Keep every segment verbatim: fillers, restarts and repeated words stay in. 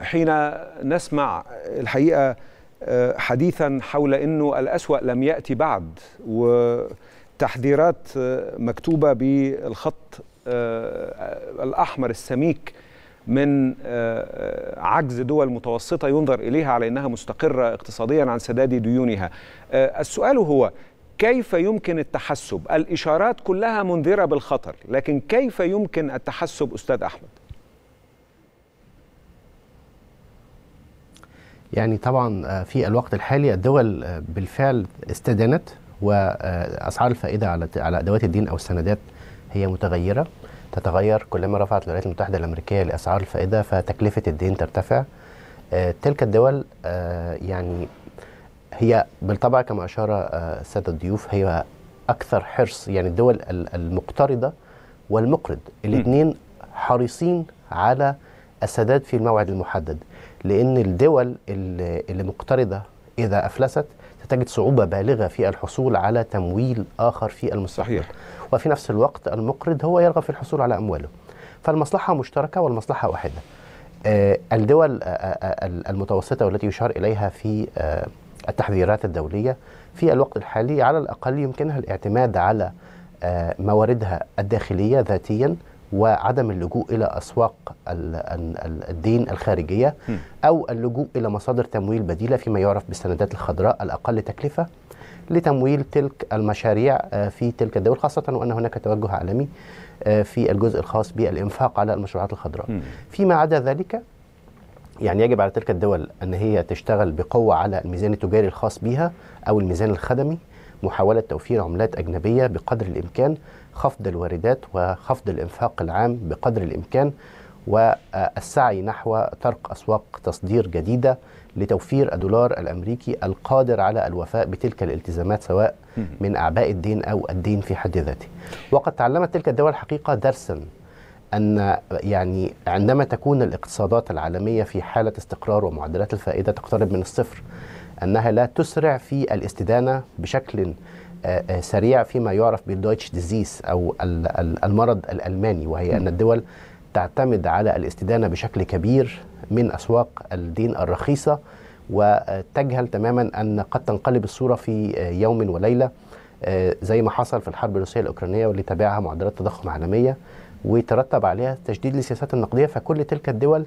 حين نسمع الحقيقة حديثا حول أنه الأسوأ لم يأتي بعد، وتحذيرات مكتوبة بالخط الأحمر السميك من عجز دول متوسطة ينظر إليها على أنها مستقرة اقتصاديا عن سداد ديونها. السؤال هو كيف يمكن التحسب؟ الإشارات كلها منذرة بالخطر، لكن كيف يمكن التحسب أستاذ أحمد؟ يعني طبعا في الوقت الحالي الدول بالفعل استدانت، وأسعار الفائدة على على أدوات الدين أو السندات هي متغيرة، تتغير كلما رفعت الولايات المتحدة الأمريكية لأسعار الفائدة فتكلفة الدين ترتفع. تلك الدول يعني هي بالطبع كما أشار السادة الضيوف هي أكثر حرص، يعني الدول المقترضة والمقرض الاثنين حريصين على السداد في الموعد المحدد، لأن الدول اللي مقترضة إذا أفلست تجد صعوبة بالغة في الحصول على تمويل آخر في المستقبل. صحيح. وفي نفس الوقت المقرض هو يرغب في الحصول على أمواله، فالمصلحة مشتركة والمصلحة واحدة. الدول المتوسطة والتي يشار إليها في التحذيرات الدولية في الوقت الحالي على الأقل يمكنها الاعتماد على مواردها الداخلية ذاتيا، وعدم اللجوء إلى أسواق الدين الخارجية أو اللجوء إلى مصادر تمويل بديلة فيما يعرف بالسندات الخضراء الأقل تكلفة لتمويل تلك المشاريع في تلك الدول، خاصة وأن هناك توجه عالمي في الجزء الخاص بالإنفاق على المشروعات الخضراء. فيما عدا ذلك يعني يجب على تلك الدول أن هي تشتغل بقوة على الميزان التجاري الخاص بها أو الميزان الخدمي، محاولة توفير عملات أجنبية بقدر الإمكان، خفض الواردات وخفض الإنفاق العام بقدر الإمكان، والسعي نحو طرق أسواق تصدير جديدة لتوفير الدولار الأمريكي القادر على الوفاء بتلك الالتزامات سواء من أعباء الدين أو الدين في حد ذاته. وقد تعلمت تلك الدول حقيقة درسا أن يعني عندما تكون الاقتصادات العالمية في حالة استقرار ومعدلات الفائدة تقترب من الصفر أنها لا تسرع في الاستدانة بشكل سريع فيما يعرف بالدويتش ديزيز أو المرض الألماني، وهي أن الدول تعتمد على الاستدانة بشكل كبير من أسواق الدين الرخيصة، وتجهل تماما أن قد تنقلب الصورة في يوم وليلة زي ما حصل في الحرب الروسية الأوكرانية واللي تبعها معدلات تضخم عالمية ويترتب عليها تشديد للسياسات النقدية. فكل تلك الدول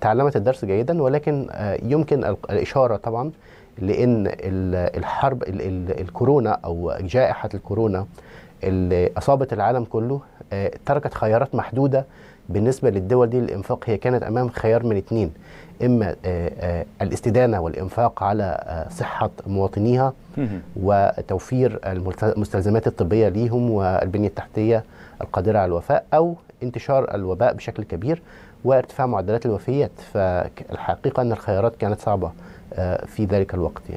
تعلمت الدرس جيدا، ولكن يمكن الإشارة طبعا لأن الحرب الكورونا أو جائحة الكورونا اللي أصابت العالم كله تركت خيارات محدودة بالنسبة للدول دي للإنفاق. هي كانت أمام خيار من اثنين، إما الاستدانة والإنفاق على صحة مواطنيها وتوفير المستلزمات الطبية ليهم والبنية التحتية القادرة على الوفاء، أو انتشار الوباء بشكل كبير وارتفاع معدلات الوفيات. فالحقيقة أن الخيارات كانت صعبة في ذلك الوقت يعني.